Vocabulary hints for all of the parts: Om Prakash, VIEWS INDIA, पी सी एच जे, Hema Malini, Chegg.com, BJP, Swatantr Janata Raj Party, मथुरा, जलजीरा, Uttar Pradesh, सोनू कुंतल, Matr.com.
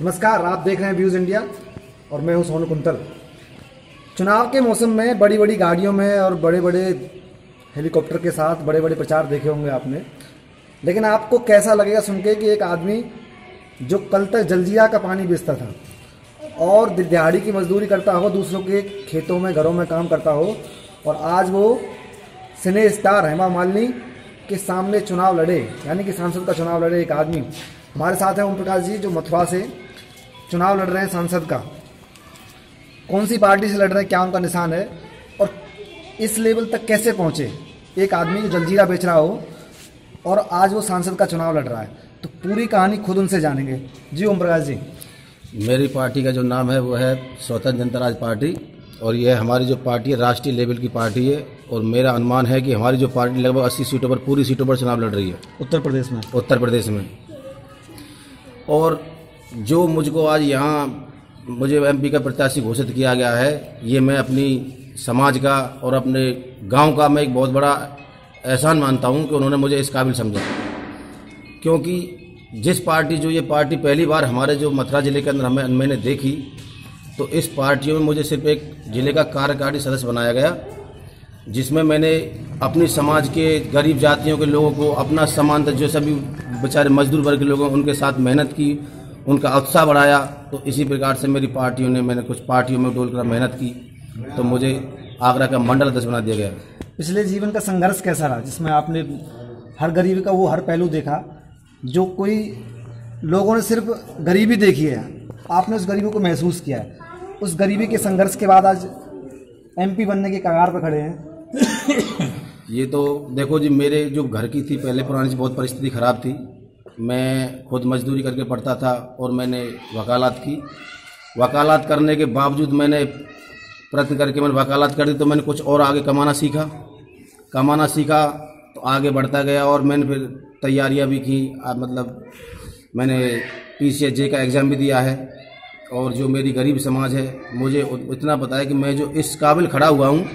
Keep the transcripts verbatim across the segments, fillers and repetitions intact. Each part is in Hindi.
नमस्कार, आप देख रहे हैं व्यूज़ इंडिया और मैं हूं सोनू कुंतल। चुनाव के मौसम में बड़ी बड़ी गाड़ियों में और बड़े बड़े हेलीकॉप्टर के साथ बड़े बड़े प्रचार देखे होंगे आपने, लेकिन आपको कैसा लगेगा सुन के कि एक आदमी जो कल तक जलजीरा का पानी बेचता था और दिहाड़ी की मजदूरी करता हो, दूसरों के खेतों में घरों में काम करता हो, और आज वो सिने स्टार हेमा मालिनी के सामने चुनाव लड़े, यानी कि सांसद का चुनाव लड़े एक आदमी। हमारे साथ हैं ओम प्रकाश जी जो मथुरा से चुनाव लड़ रहे हैं सांसद का। कौन सी पार्टी से लड़ रहे हैं, क्या उनका निशान है और इस लेवल तक कैसे पहुंचे एक आदमी जो जलजीरा बेच रहा हो और आज वो सांसद का चुनाव लड़ रहा है, तो पूरी कहानी खुद उनसे जानेंगे। जी ओम प्रकाश जी, मेरी पार्टी का जो नाम है वो है स्वतंत्र जनता राज पार्टी, और यह हमारी जो पार्टी है राष्ट्रीय लेवल की पार्टी है, और मेरा अनुमान है कि हमारी जो पार्टी लगभग अस्सी सीटों पर, पूरी सीटों पर चुनाव लड़ रही है उत्तर प्रदेश में। उत्तर प्रदेश में और जो मुझको आज यहाँ मुझे एमपी का प्रत्याशी घोषित किया गया है, ये मैं अपनी समाज का और अपने गांव का मैं एक बहुत बड़ा एहसान मानता हूँ कि उन्होंने मुझे इस काबिल समझा। क्योंकि जिस पार्टी, जो ये पार्टी पहली बार हमारे जो मथुरा ज़िले के अंदर हमें मैंने देखी, तो इस पार्टियों में मुझे सिर्फ एक ज़िले का कार्यकारी सदस्य बनाया गया, जिसमें मैंने अपनी समाज के गरीब जातियों के लोगों को अपना समान, जो सभी बेचारे मजदूर वर्ग के लोग हैं उनके साथ मेहनत की, उनका उत्साह बढ़ाया। तो इसी प्रकार से मेरी पार्टियों ने, मैंने कुछ पार्टियों में डोल कर मेहनत की, तो मुझे आगरा का मंडल अध्यक्ष बना दिया गया। पिछले जीवन का संघर्ष कैसा रहा जिसमें आपने हर गरीबी का वो हर पहलू देखा जो कोई लोगों ने सिर्फ गरीबी देखी है, आपने उस गरीबी को महसूस किया है। उस गरीबी के संघर्ष के बाद आज एम पी बनने के कगार पर खड़े हैं। ये तो देखो जी, मेरे जो घर की थी पहले पुरानी बहुत परिस्थिति ख़राब थी। मैं खुद मजदूरी करके पढ़ता था और मैंने वकालत की। वकालत करने के बावजूद मैंने प्रयत्न करके मैंने वकालत कर दी, तो मैंने कुछ और आगे कमाना सीखा। कमाना सीखा तो आगे बढ़ता गया और मैंने फिर तैयारियां भी की, मतलब मैंने पी सी एच जे का एग्ज़ाम भी दिया है। और जो मेरी गरीब समाज है, मुझे इतना पता है कि मैं जो इस काबिल खड़ा हुआ हूँ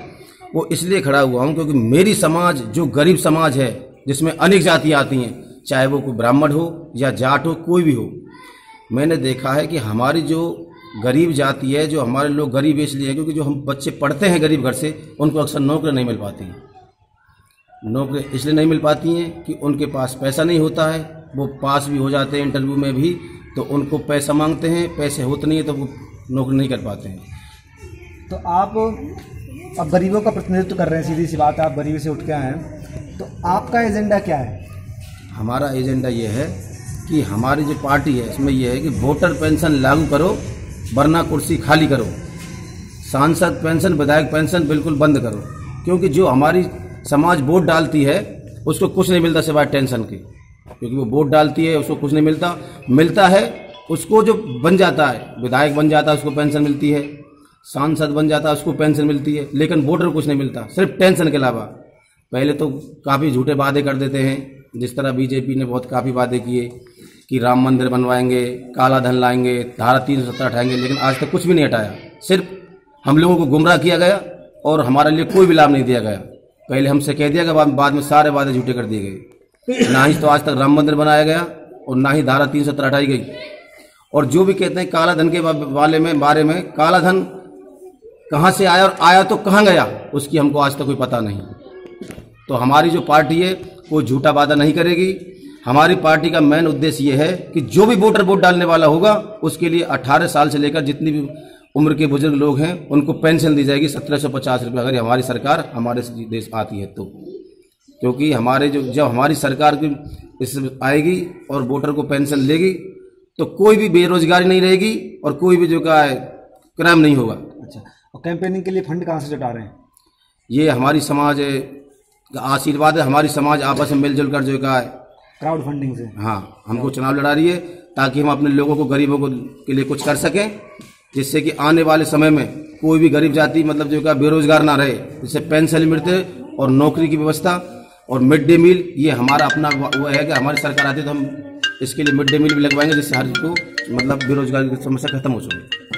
वो इसलिए खड़ा हुआ हूँ क्योंकि मेरी समाज जो गरीब समाज है, जिसमें अनेक जातियाँ आती हैं, चाहे वो कोई ब्राह्मण हो या जाट हो, कोई भी हो। मैंने देखा है कि हमारी जो गरीब जाति है, जो हमारे लोग गरीब इसलिए हैं क्योंकि जो हम बच्चे पढ़ते हैं गरीब घर से, उनको अक्सर नौकरियाँ नहीं मिल पाती हैं। नौकरियाँ इसलिए नहीं मिल पाती हैं कि उनके पास पैसा नहीं होता है। वो पास भी हो जाते हैं इंटरव्यू में भी, तो उनको पैसा मांगते हैं, पैसे होते नहीं है तो वो नौकरी नहीं कर पाते हैं। तो आप अब गरीबों का प्रतिनिधित्व कर रहे हैं, सीधी सी बात है, आप गरीबी से उठ के आए हैं, तो आपका एजेंडा क्या है? हमारा एजेंडा ये है कि हमारी जो पार्टी है इसमें यह है कि वोटर पेंशन लागू करो वरना कुर्सी खाली करो, सांसद पेंशन, विधायक पेंशन बिल्कुल बंद करो, क्योंकि जो हमारी समाज वोट डालती है उसको कुछ नहीं मिलता सिवाय टेंशन के। क्योंकि वो वोट डालती है उसको कुछ नहीं मिलता, मिलता है उसको जो बन जाता है, विधायक बन जाता है उसको पेंशन मिलती है, सांसद बन जाता है उसको पेंशन मिलती है, लेकिन वोटर को कुछ नहीं मिलता सिर्फ टेंशन के अलावा। पहले तो काफ़ी झूठे वादे कर देते हैं, जिस तरह बीजेपी ने बहुत काफ़ी वादे किए कि राम मंदिर बनवाएंगे, काला धन लाएंगे, धारा तीन सौ सत्तर हटाएंगे, लेकिन आज तक कुछ भी नहीं हटाया। सिर्फ हम लोगों को गुमराह किया गया और हमारे लिए कोई भी लाभ नहीं दिया गया। पहले हमसे कह दिया गया, बाद में सारे वादे झूठे कर दिए गए। ना ही तो आज तक राम मंदिर बनाया गया और ना ही धारा तीन सौ सत्तर हटाई गई। और जो भी कहते हैं काला धन के वाले में बारे में, काला धन कहाँ से आया और आया तो कहाँ गया, उसकी हमको आज तक कोई पता नहीं। तो हमारी जो पार्टी है वो झूठा वादा नहीं करेगी। हमारी पार्टी का मेन उद्देश्य ये है कि जो भी वोटर वोट डालने वाला होगा उसके लिए अठारह साल से लेकर जितनी भी उम्र के बुजुर्ग लोग हैं उनको पेंशन दी जाएगी सत्रह सौ पचास रुपये, अगर हमारी सरकार हमारे देश आती है तो। क्योंकि हमारे जो जब हमारी सरकार की इस आएगी और वोटर को पेंशन लेगी तो कोई भी बेरोजगारी नहीं रहेगी और कोई भी जो का क्राइम नहीं होगा। अच्छा, और कैंपेनिंग के लिए फंड कहाँ से जुटा रहे हैं? ये हमारी समाज का आशीर्वाद है, हमारी समाज आपस में मिलजुल कर जो का है क्राउड फंडिंग से, हाँ, हमको चुनाव लड़ा रही है ताकि हम अपने लोगों को, गरीबों को के लिए कुछ कर सकें, जिससे कि आने वाले समय में कोई भी गरीब जाति मतलब जो का बेरोजगार ना रहे। जिससे पेंशन मिलते और नौकरी की व्यवस्था और मिड डे मील, ये हमारा अपना वो है कि हमारी सरकार आती है तो हम इसके लिए मिड डे मील भी लगवाएंगे, जिससे हर को मतलब बेरोजगारी की समस्या खत्म हो चुकी है।